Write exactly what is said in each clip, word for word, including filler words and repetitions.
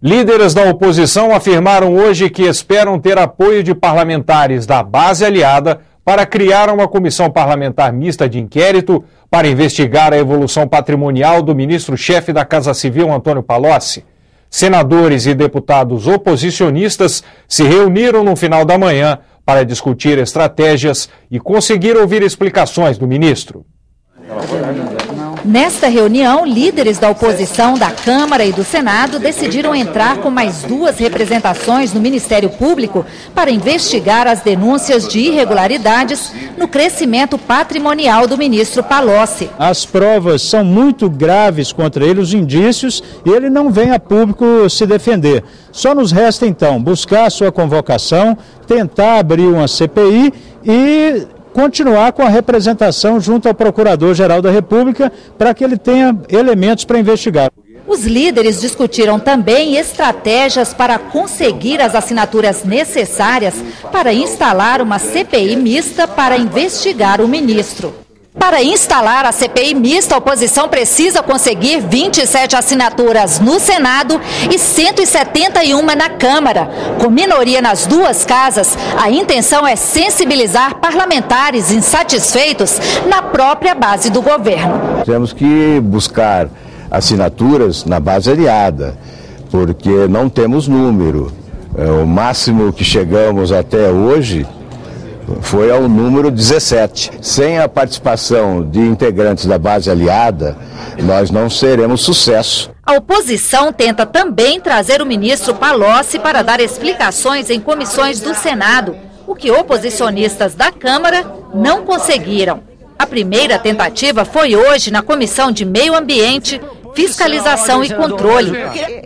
Líderes da oposição afirmaram hoje que esperam ter apoio de parlamentares da base aliada para criar uma comissão parlamentar mista de inquérito para investigar a evolução patrimonial do ministro-chefe da Casa Civil, Antônio Palocci. Senadores e deputados oposicionistas se reuniram no final da manhã para discutir estratégias e conseguir ouvir explicações do ministro. Nesta reunião, líderes da oposição da Câmara e do Senado decidiram entrar com mais duas representações no Ministério Público para investigar as denúncias de irregularidades no crescimento patrimonial do ministro Palocci. As provas são muito graves contra ele, os indícios, e ele não vem a público se defender. Só nos resta, então, buscar a sua convocação, tentar abrir uma C P I e continuar com a representação junto ao Procurador-Geral da República para que ele tenha elementos para investigar. Os líderes discutiram também estratégias para conseguir as assinaturas necessárias para instalar uma C P I mista para investigar o ministro. Para instalar a C P I mista, a oposição precisa conseguir vinte e sete assinaturas no Senado e cento e setenta e uma na Câmara. Com minoria nas duas casas, a intenção é sensibilizar parlamentares insatisfeitos na própria base do governo. Temos que buscar assinaturas na base aliada, porque não temos número. O máximo que chegamos até hoje foi ao número dezessete. Sem a participação de integrantes da base aliada, nós não seremos sucesso. A oposição tenta também trazer o ministro Palocci para dar explicações em comissões do Senado, o que oposicionistas da Câmara não conseguiram. A primeira tentativa foi hoje na Comissão de Meio Ambiente, Fiscalização e Controle.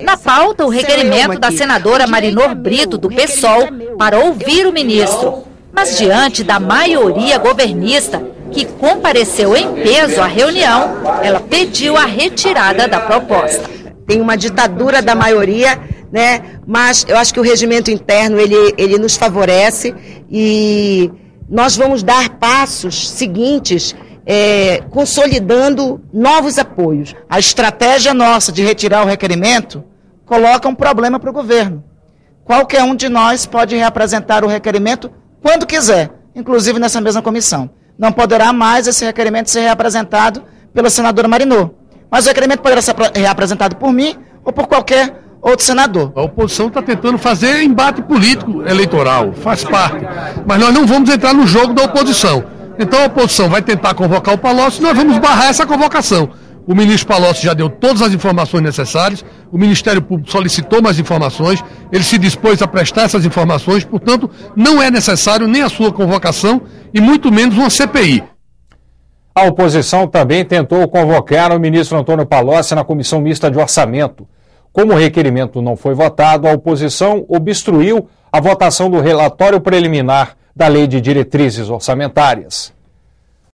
Na pauta, o requerimento da senadora Marinor Brito, do P SOL, para ouvir o ministro. Mas diante da maioria governista, que compareceu em peso à reunião, ela pediu a retirada da proposta. Tem uma ditadura da maioria, né? Mas eu acho que o regimento interno, ele, ele nos favorece e nós vamos dar passos seguintes, é, consolidando novos apoios. A estratégia nossa de retirar o requerimento coloca um problema para o governo. Qualquer um de nós pode reapresentar o requerimento quando quiser, inclusive nessa mesma comissão. Não poderá mais esse requerimento ser reapresentado pela senadora Marinor. Mas o requerimento poderá ser reapresentado por mim ou por qualquer outro senador. A oposição está tentando fazer embate político eleitoral, faz parte. Mas nós não vamos entrar no jogo da oposição. Então a oposição vai tentar convocar o Palocci, nós vamos barrar essa convocação. O ministro Palocci já deu todas as informações necessárias, o Ministério Público solicitou mais informações, ele se dispôs a prestar essas informações, portanto, não é necessário nem a sua convocação e muito menos uma C P I. A oposição também tentou convocar o ministro Antônio Palocci na Comissão Mista de Orçamento. Como o requerimento não foi votado, a oposição obstruiu a votação do relatório preliminar da Lei de Diretrizes Orçamentárias.